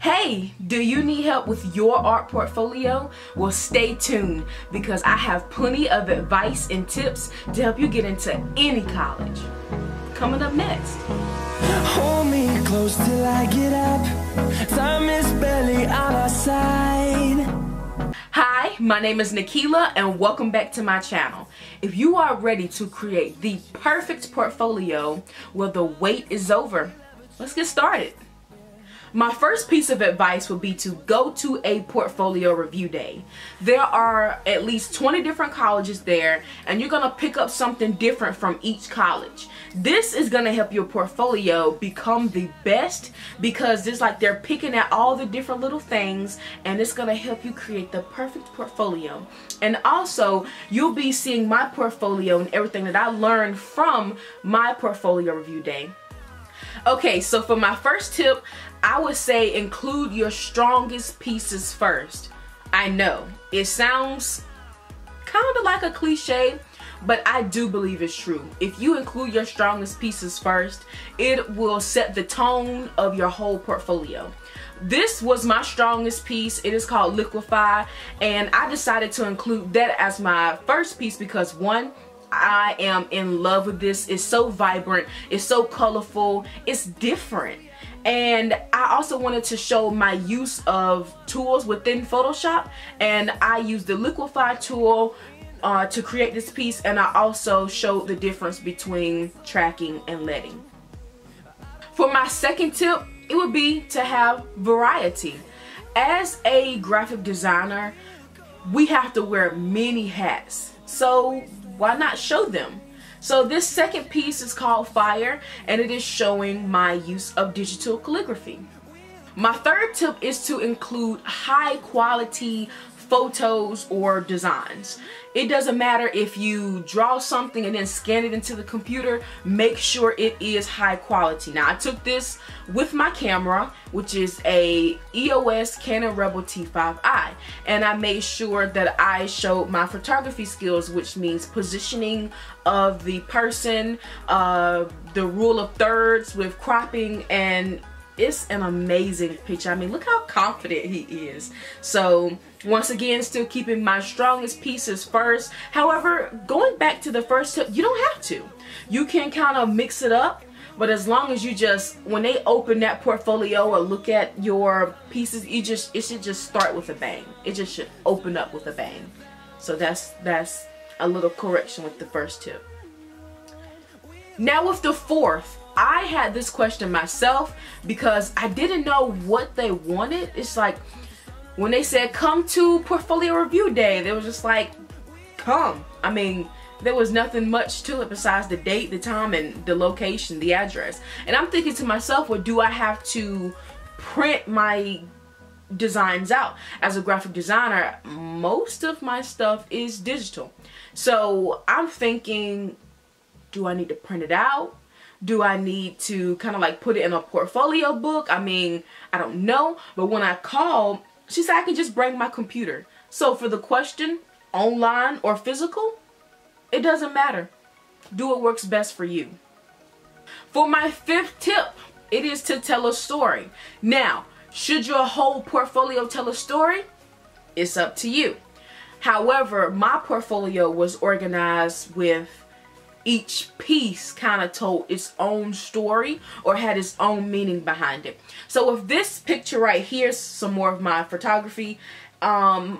Hey, do you need help with your art portfolio? Well, stay tuned because I have plenty of advice and tips to help you get into any college. Coming up next. Hold me close till I get up. Time is barely on our side. Hi, my name is Nikila and welcome back to my channel. If you are ready to create the perfect portfolio, well, the wait is over. Let's get started. My first piece of advice would be to go to a portfolio review day. There are at least 20 different colleges there, and you're gonna pick up something different from each college. This is gonna help your portfolio become the best because it's like they're picking at all the different little things, and it's gonna help you create the perfect portfolio. And also, you'll be seeing my portfolio and everything that I learned from my portfolio review day. Okay, so for my first tip, I would say include your strongest pieces first. I know it sounds kind of like a cliche, but I do believe it's true. If you include your strongest pieces first, it will set the tone of your whole portfolio. This was my strongest piece. It is called Liquify, and I decided to include that as my first piece because one, I am in love with this. It's so vibrant, it's so colorful, it's different. And I also wanted to show my use of tools within Photoshop, and I used the Liquify tool to create this piece, and I also showed the difference between tracking and letting. For my second tip, it would be to have variety. As a graphic designer, we have to wear many hats, so why not show them? So this second piece is called Fire, and it is showing my use of digital calligraphy. My third tip is to include high quality photos or designs. It doesn't matter if you draw something and then scan it into the computer, make sure it is high quality. Now I took this with my camera, which is a EOS Canon Rebel T5i, and I made sure that I showed my photography skills, which means positioning of the person, the rule of thirds with cropping, and it's an amazing picture. I mean, look how confident he is. So once again, still keeping my strongest pieces first. However, going back to the first tip, you don't have to. You can kind of mix it up, but as long as you just, when they open that portfolio or look at your pieces, it should just start with a bang. It just should open up with a bang. So that's a little correction with the first tip. Now with the fourth, I had this question myself because I didn't know what they wanted. It's like when they said come to portfolio review day, they were just like, come. I mean, there was nothing much to it besides the date, the time, and the location, the address. And I'm thinking to myself, well, do I have to print my designs out? As a graphic designer, most of my stuff is digital. So I'm thinking, do I need to print it out? Do I need to kind of like put it in a portfolio book? I mean, I don't know. But when I called, she said I could just bring my computer. So for the question, online or physical, it doesn't matter. Do what works best for you. For my fifth tip, it is to tell a story. Now, should your whole portfolio tell a story? It's up to you. However, my portfolio was organized with each piece kind of told its own story or had its own meaning behind it. So with this picture right here, some more of my photography, it kind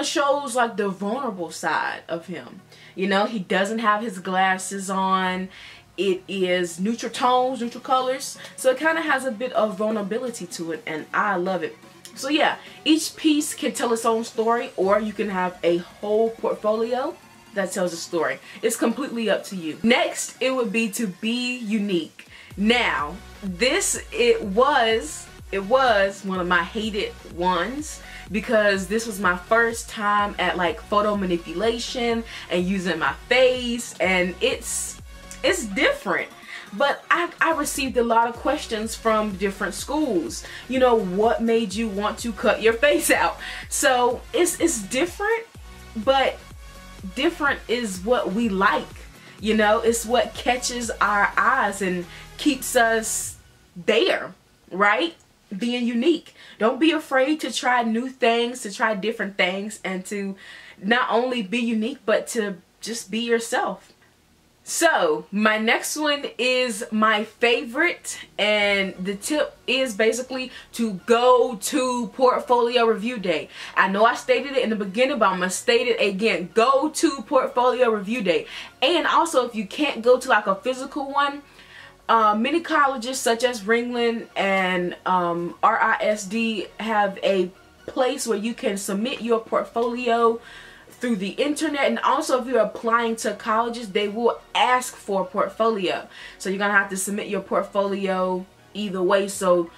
of shows like the vulnerable side of him. You know, he doesn't have his glasses on. It is neutral tones, neutral colors. So it kind of has a bit of vulnerability to it, and I love it. So yeah, each piece can tell its own story, or you can have a whole portfolio that tells a story. It's completely up to you. Next, it would be to be unique. Now, this it was one of my hated ones because this was my first time at like photo manipulation and using my face, and it's different. But I received a lot of questions from different schools. You know, what made you want to cut your face out? So it's different, but different is what we like. You know, it's what catches our eyes and keeps us there, right? being unique. Don't be afraid to try new things, to try different things, and to not only be unique, but to just be yourself. So my next one is my favorite, and the tip is basically to go to portfolio review day. I know I stated it in the beginning, but I'm gonna state it again. Go to portfolio review day. And also, if you can't go to like a physical one, many colleges such as Ringling and RISD have a place where you can submit your portfolio through the internet, and also if you're applying to colleges, they will ask for a portfolio. So you're gonna have to submit your portfolio either way. So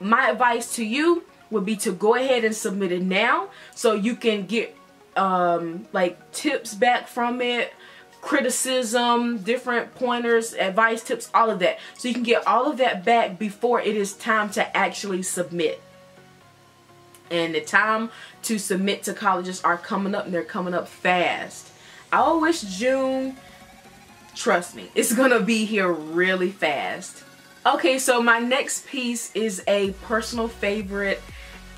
my advice to you would be to go ahead and submit it now, so you can get like tips back from it, criticism, different pointers, advice, tips, all of that. So you can get all of that back before it is time to actually submit. And the time to submit to colleges are coming up, and they're coming up fast. I always June. Trust me, it's gonna be here really fast. Okay, so my next piece is a personal favorite,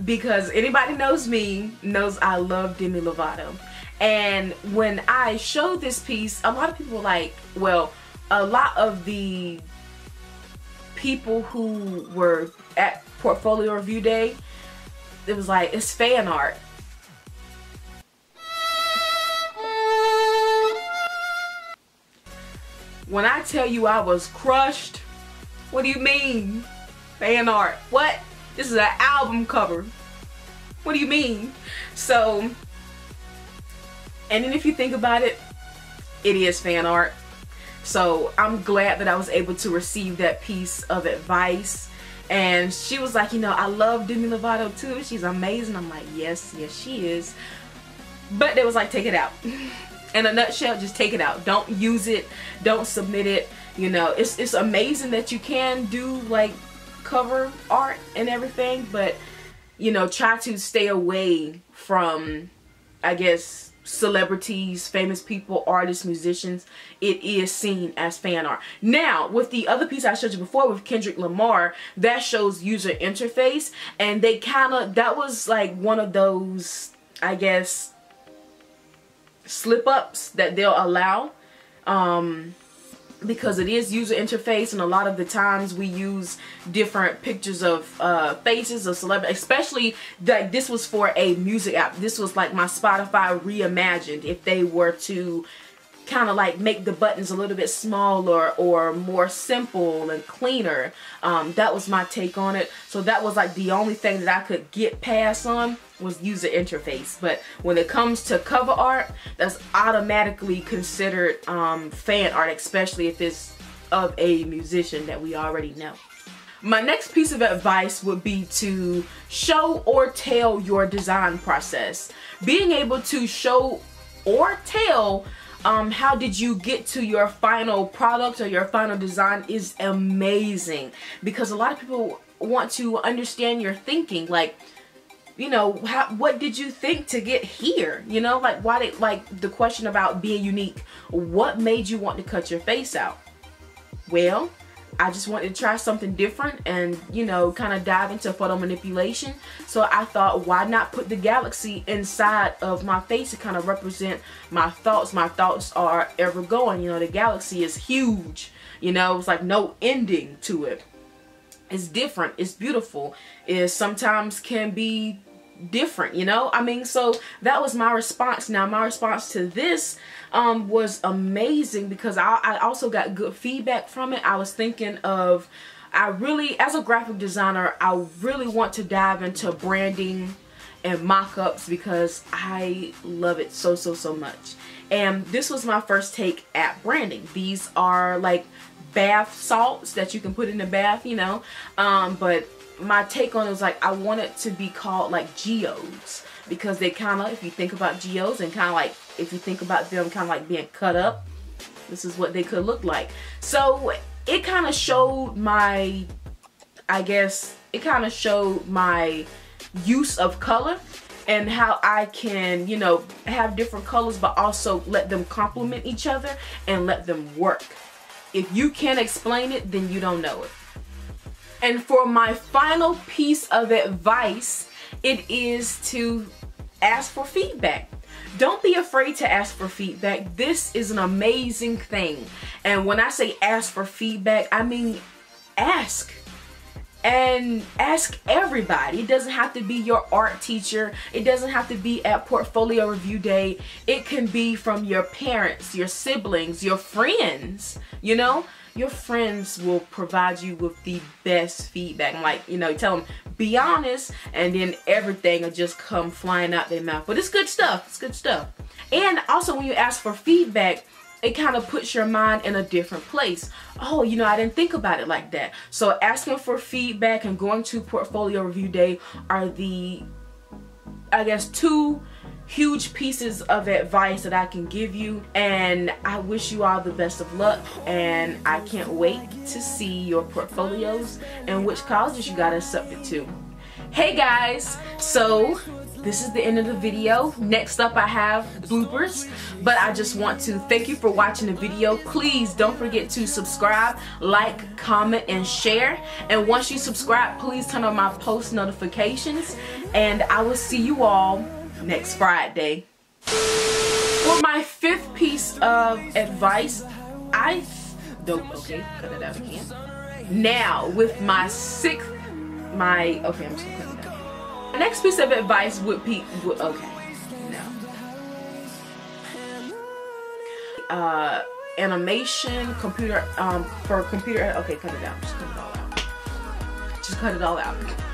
because anybody knows me knows I love Demi Lovato. And when I showed this piece, a lot of people were like, well, a lot of the people who were at Portfolio Review Day, it was like, it's fan art. When I tell you I was crushed, what do you mean? Fan art? What? This is an album cover. What do you mean? So, and then if you think about it, it is fan art. So I'm glad that I was able to receive that piece of advice. And she was like, you know, I love Demi Lovato too. She's amazing. I'm like, yes, yes, she is. But they was like, take it out. In a nutshell, just take it out. Don't use it. Don't submit it. You know, it's amazing that you can do like cover art and everything, but you know, try to stay away from, I guess, celebrities, famous people, artists, musicians. It is seen as fan art. Now, with the other piece I showed you before with Kendrick Lamar, that shows user interface, and they kind of, that was like one of those, I guess, slip-ups that they'll allow, because it is user interface, and a lot of the times we use different pictures of faces of celebrities, especially that this was for a music app. This was like my Spotify reimagined, if they were to kind of like make the buttons a little bit smaller or more simple and cleaner. That was my take on it. So that was like the only thing that I could get past on, was user interface. But when it comes to cover art, that's automatically considered fan art, especially if it's of a musician that we already know. My next piece of advice would be to show or tell your design process. Being able to show or tell how did you get to your final product or your final design is amazing, because a lot of people want to understand your thinking, like, you know, how, what did you think to get here? You know, like, why did, like the question about being unique, what made you want to cut your face out? Well, I just wanted to try something different and, you know, kind of dive into photo manipulation. So I thought, why not put the galaxy inside of my face to kind of represent my thoughts. My thoughts are ever going, you know, the galaxy is huge, you know, it's like no ending to it. It's different, it's beautiful, it sometimes can be different, you know, I mean. So that was my response. Now my response to this was amazing, because I also got good feedback from it. I was thinking of, I really, as a graphic designer, I really want to dive into branding and mock-ups, because I love it so, so, so much. And this was my first take at branding. These are like bath salts that you can put in the bath, you know, but my take on it was like, I want it to be called like geodes, because they kind of, if you think about geodes and kind of like, if you think about them kind of like being cut up, this is what they could look like. So it kind of showed my, I guess, it kind of showed my use of color and how I can, you know, have different colors, but also let them complement each other and let them work. If you can't explain it, then you don't know it. And for my final piece of advice, it is to ask for feedback. Don't be afraid to ask for feedback. This is an amazing thing. And when I say ask for feedback, I mean ask. And ask everybody. It doesn't have to be your art teacher. It doesn't have to be at portfolio review day. It can be from your parents, your siblings, your friends. You know, your friends will provide you with the best feedback. Like, you know, tell them, be honest, and then everything will just come flying out their mouth. But it's good stuff. It's good stuff. And also, when you ask for feedback, it kind of puts your mind in a different place. Oh, you know, I didn't think about it like that. So asking for feedback and going to portfolio review day are the, I guess, two huge pieces of advice that I can give you. And I wish you all the best of luck. And I can't wait to see your portfolios and which colleges you got accepted to. Hey guys, so this is the end of the video. Next up, I have bloopers, but I just want to thank you for watching the video. Please don't forget to subscribe, like, comment, and share. And once you subscribe, please turn on my post notifications, and I will see you all next Friday. For my fifth piece of advice, okay, cut it out again. Now, with my sixth, okay, I'm just gonna cut it out. My next piece of advice would be, animation, computer, okay, cut it out, just cut it all out.